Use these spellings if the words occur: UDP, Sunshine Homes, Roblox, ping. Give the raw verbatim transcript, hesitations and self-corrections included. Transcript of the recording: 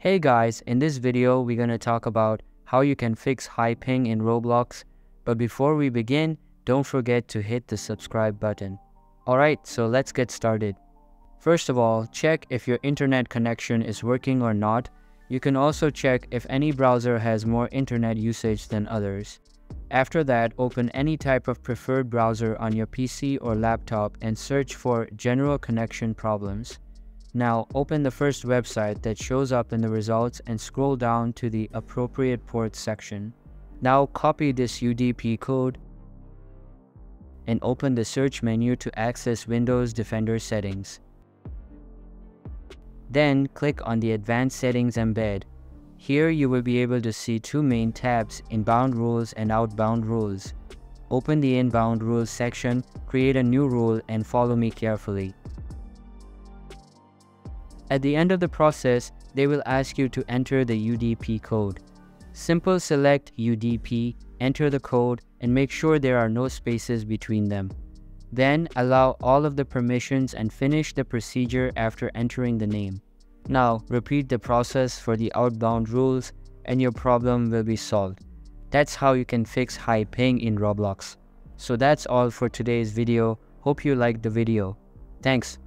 Hey guys, in this video we're going to talk about how you can fix high ping in Roblox, but before we begin, don't forget to hit the subscribe button. Alright, so let's get started. First of all, check if your internet connection is working or not. You can also check if any browser has more internet usage than others. After that, open any type of preferred browser on your P C or laptop and search for general connection problems. Now open the first website that shows up in the results and scroll down to the appropriate port section. Now copy this U D P code and open the search menu to access Windows Defender settings. Then click on the Advanced Settings Embed. Here you will be able to see two main tabs, Inbound Rules and Outbound Rules. Open the Inbound Rules section, create a new rule and follow me carefully. At the end of the process, they will ask you to enter the U D P code. Simply select U D P, enter the code, and make sure there are no spaces between them. Then allow all of the permissions and finish the procedure after entering the name. Now repeat the process for the outbound rules and your problem will be solved. That's how you can fix high ping in Roblox. So that's all for today's video. Hope you liked the video. Thanks.